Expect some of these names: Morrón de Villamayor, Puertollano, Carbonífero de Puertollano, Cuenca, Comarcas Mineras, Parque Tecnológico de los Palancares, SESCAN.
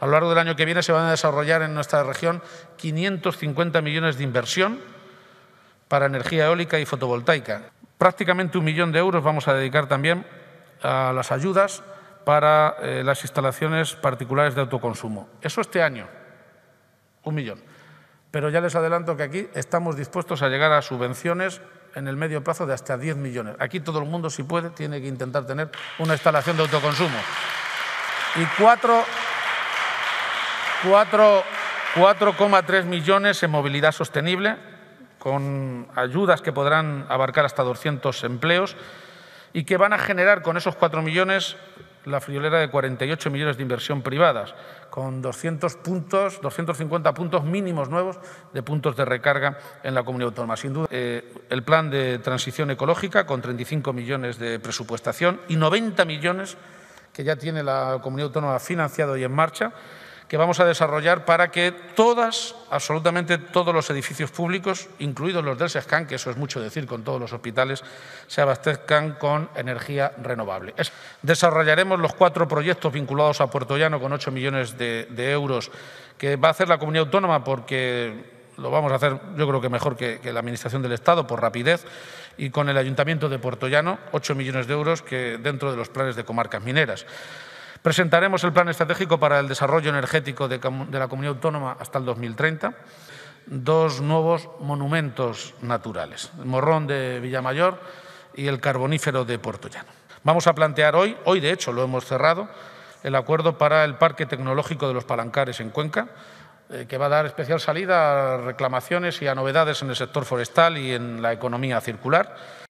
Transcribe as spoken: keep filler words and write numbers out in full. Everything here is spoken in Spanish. A lo largo del año que viene se van a desarrollar en nuestra región quinientos cincuenta millones de inversión para energía eólica y fotovoltaica. Prácticamente un millón de euros vamos a dedicar también a las ayudas para eh, las instalaciones particulares de autoconsumo. Eso este año, un millón. Pero ya les adelanto que aquí estamos dispuestos a llegar a subvenciones en el medio plazo de hasta diez millones. Aquí todo el mundo, si puede, tiene que intentar tener una instalación de autoconsumo. Y cuatro coma tres millones en movilidad sostenible, con ayudas que podrán abarcar hasta doscientos empleos y que van a generar con esos cuatro millones la friolera de cuarenta y ocho millones de inversión privadas, con doscientos puntos, doscientos cincuenta puntos mínimos nuevos de puntos de recarga en la comunidad autónoma. Sin duda, eh, el plan de transición ecológica con treinta y cinco millones de presupuestación y noventa millones que ya tiene la comunidad autónoma financiado y en marcha, que vamos a desarrollar para que todas, absolutamente todos los edificios públicos, incluidos los del SESCAN, que eso es mucho decir con todos los hospitales, se abastezcan con energía renovable. Desarrollaremos los cuatro proyectos vinculados a Puertollano con ocho millones de, de euros que va a hacer la comunidad autónoma porque lo vamos a hacer yo creo que mejor que, que la Administración del Estado por rapidez y con el Ayuntamiento de Puertollano, ocho millones de euros que dentro de los planes de Comarcas Mineras. Presentaremos el Plan Estratégico para el Desarrollo Energético de la Comunidad Autónoma hasta el dos mil treinta, dos nuevos monumentos naturales, el Morrón de Villamayor y el Carbonífero de Puertollano. Vamos a plantear hoy, hoy de hecho lo hemos cerrado, el acuerdo para el Parque Tecnológico de los Palancares en Cuenca, que va a dar especial salida a reclamaciones y a novedades en el sector forestal y en la economía circular.